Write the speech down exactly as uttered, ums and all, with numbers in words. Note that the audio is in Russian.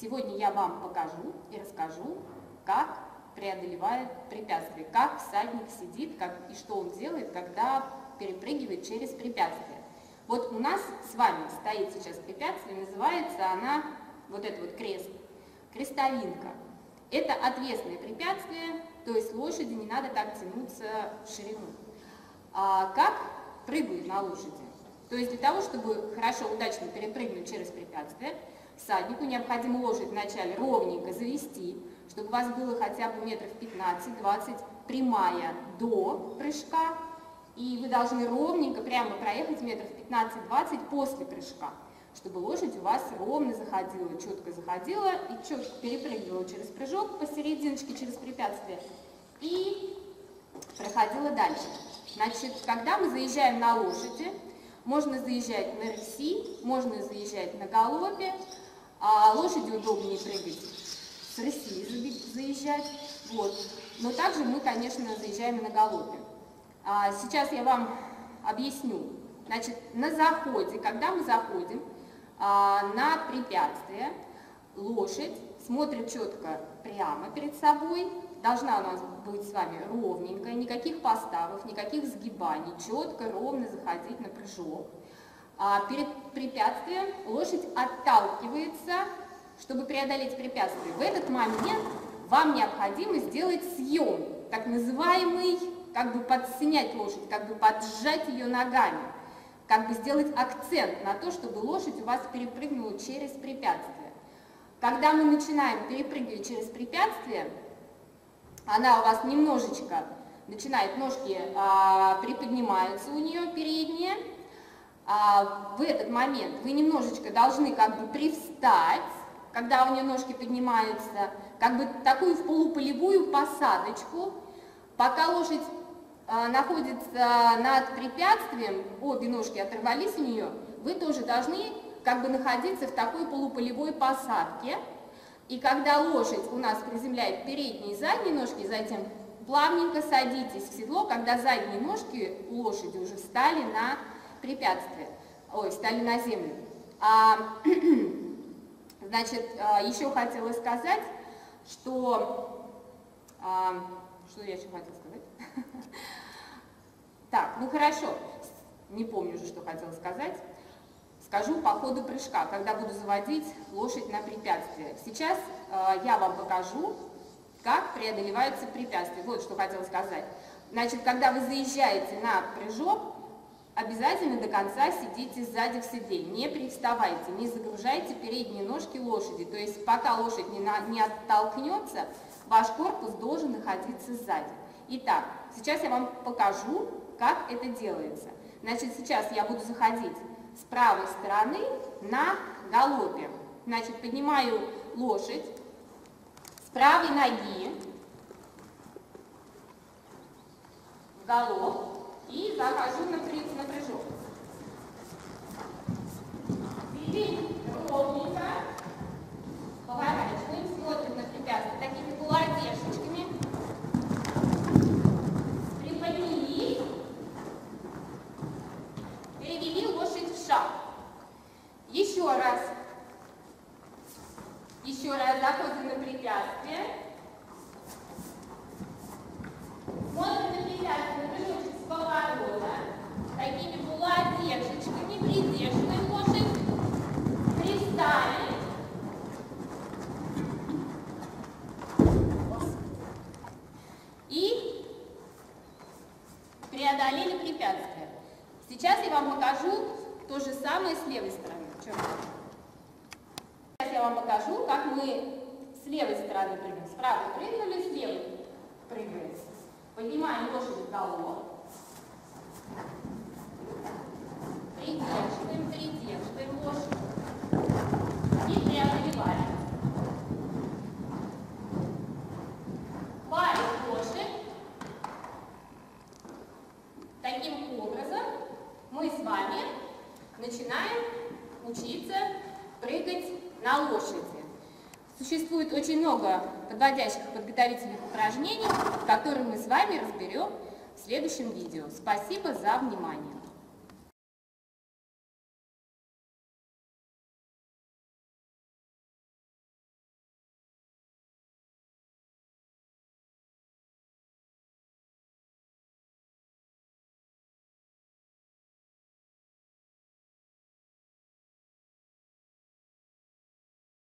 Сегодня я вам покажу и расскажу, как преодолевает препятствие, как всадник сидит как, и что он делает, когда перепрыгивает через препятствие. Вот у нас с вами стоит сейчас препятствие, называется она, вот это вот крест, крестовинка. Это отвесное препятствие, то есть лошади не надо так тянуться в ширину. А как прыгают на лошади? То есть для того, чтобы хорошо, удачно перепрыгнуть через препятствие, всаднику необходимо лошадь вначале ровненько завести, чтобы у вас было хотя бы метров пятнадцать-двадцать прямая до прыжка, и вы должны ровненько прямо проехать метров пятнадцать-двадцать после прыжка, чтобы лошадь у вас ровно заходила, четко заходила и четко перепрыгивала через прыжок посерединочке, через препятствие, и проходила дальше. Значит, когда мы заезжаем на лошади, можно заезжать на рыси, можно заезжать на галопе, а лошади удобнее прыгать с рыси заезжать, вот. Но также мы, конечно, заезжаем на галопе. А сейчас я вам объясню. Значит, на заходе, когда мы заходим а, на препятствие, лошадь смотрит четко прямо перед собой, должна у нас быть с вами ровненькая, никаких поставов, никаких сгибаний, четко, ровно заходить на прыжок. А перед препятствием лошадь отталкивается, чтобы преодолеть препятствие. В этот момент вам необходимо сделать съем, так называемый, как бы подснять лошадь, как бы поджать ее ногами, как бы сделать акцент на то, чтобы лошадь у вас перепрыгнула через препятствие. Когда мы начинаем перепрыгивать через препятствие, она у вас немножечко начинает, ножки а, приподнимаются у нее передние. А, в этот момент вы немножечко должны как бы привстать, когда у нее ножки поднимаются, как бы такую в полуполевую посадочку, пока лошадь находится над препятствием, обе ножки оторвались у нее, вы тоже должны как бы находиться в такой полуполевой посадке. И когда лошадь у нас приземляет передние и задние ножки, затем плавненько садитесь в седло, когда задние ножки у лошади уже встали на препятствие, ой, встали на землю. А, значит, еще хотела сказать, что... А, что я еще хотела сказать? Так, ну хорошо, не помню уже, что хотела сказать. Скажу по ходу прыжка, когда буду заводить лошадь на препятствие. Сейчас э, я вам покажу, как преодолеваются препятствия. Вот что хотела сказать. Значит, когда вы заезжаете на прыжок, обязательно до конца сидите сзади в седле. Не привставайте, не загружайте передние ножки лошади. То есть пока лошадь не, на, не оттолкнется, ваш корпус должен находиться сзади. Итак, сейчас я вам покажу, как это делается. Значит, сейчас я буду заходить с правой стороны на галопе. Значит, поднимаю лошадь с правой ноги в галоп и захожу на прыжок. Сидим ровненько, поворачиваем, смотрим на препятствие такими кулакешечками. Приподнялись, перевели лошадь в шаг. Еще раз. Еще раз заходим на препятствие. Смотрим на препятствие, прыжочек с поворота. Такими кулакешечками придерживаем лошадь. Привстали. И преодолели препятствие. Сейчас я вам покажу то же самое с левой стороны. Сейчас я вам покажу, как мы с левой стороны прыгаем. Справа прыгнули, с левой прыгаем. Поднимаем лошадь в голову. Придерживаем, придерживаем лошадь. И преодолеваем. Парим лошадь. Таким образом мы с вами начинаем учиться прыгать на лошади. Существует очень много подводящих подготовительных упражнений, которые мы с вами разберем в следующем видео. Спасибо за внимание.